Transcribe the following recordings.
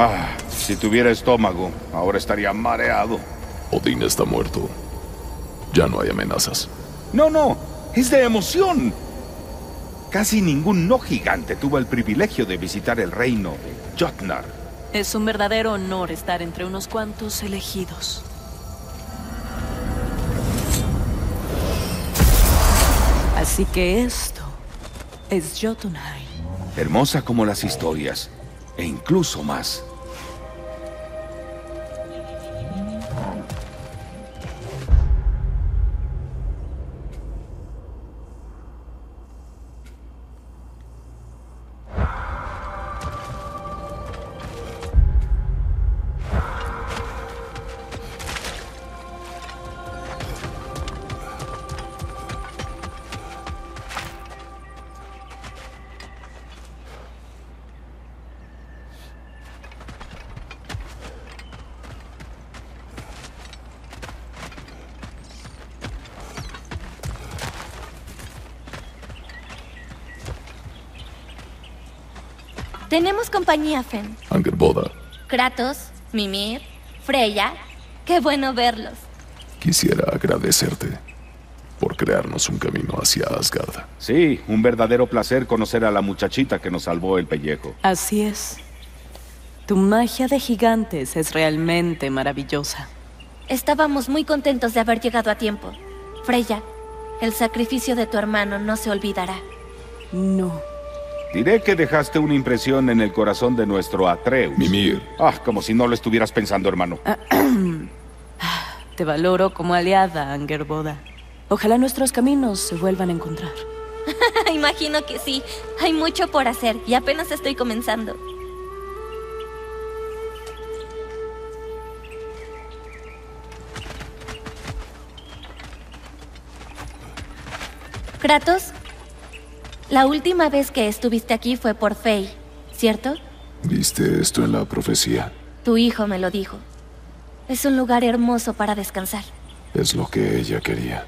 Ah, si tuviera estómago, ahora estaría mareado. Odin está muerto. Ya no hay amenazas. No, no, es de emoción. Casi ningún no gigante tuvo el privilegio de visitar el reino de Jotnar. Es un verdadero honor estar entre unos cuantos elegidos. Así que esto es Jotunai. Hermosa como las historias, e incluso más. Tenemos compañía, Fenn. Angerboda. Kratos, Mimir, Freya. Qué bueno verlos. Quisiera agradecerte por crearnos un camino hacia Asgard. Sí, un verdadero placer conocer a la muchachita que nos salvó el pellejo. Así es. Tu magia de gigantes es realmente maravillosa. Estábamos muy contentos de haber llegado a tiempo. Freya, el sacrificio de tu hermano no se olvidará. No. Diré que dejaste una impresión en el corazón de nuestro Atreus. Mimir. Ah, como si no lo estuvieras pensando, hermano. Te valoro como aliada, Angerboda. Ojalá nuestros caminos se vuelvan a encontrar. Imagino que sí. Hay mucho por hacer y apenas estoy comenzando. Kratos. La última vez que estuviste aquí fue por Fay, ¿cierto? ¿Viste esto en la profecía? Tu hijo me lo dijo. Es un lugar hermoso para descansar. Es lo que ella quería.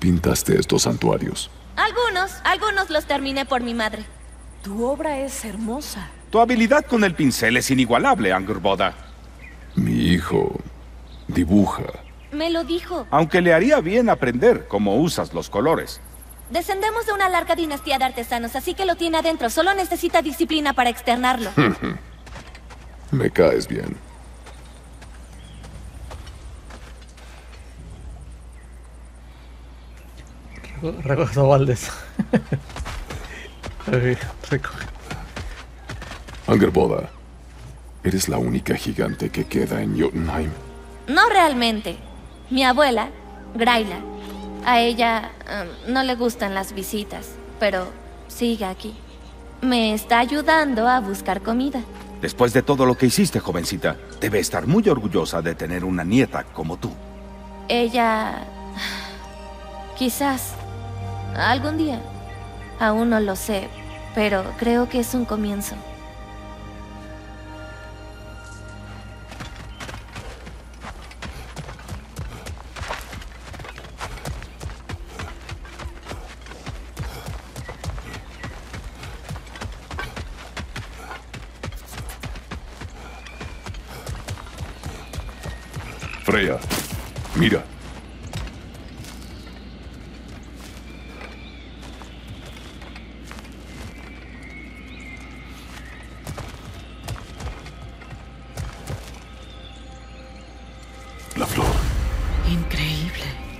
¿Pintaste estos santuarios? Algunos los terminé por mi madre. Tu obra es hermosa. Tu habilidad con el pincel es inigualable, Angerboda. Mi hijo dibuja. Me lo dijo. Aunque le haría bien aprender cómo usas los colores. Descendemos de una larga dinastía de artesanos, así que lo tiene adentro. Solo necesita disciplina para externarlo. Me caes bien. Recogido baldes. Recoge. Angerboda, eres la única gigante que queda en Jotunheim. No realmente. Mi abuela, Graila, a ella no le gustan las visitas, pero sigue aquí. Me está ayudando a buscar comida. Después de todo lo que hiciste, jovencita, debe estar muy orgullosa de tener una nieta como tú. Ella... quizás... algún día. Aún no lo sé, pero creo que es un comienzo. Freya, mira. horrible.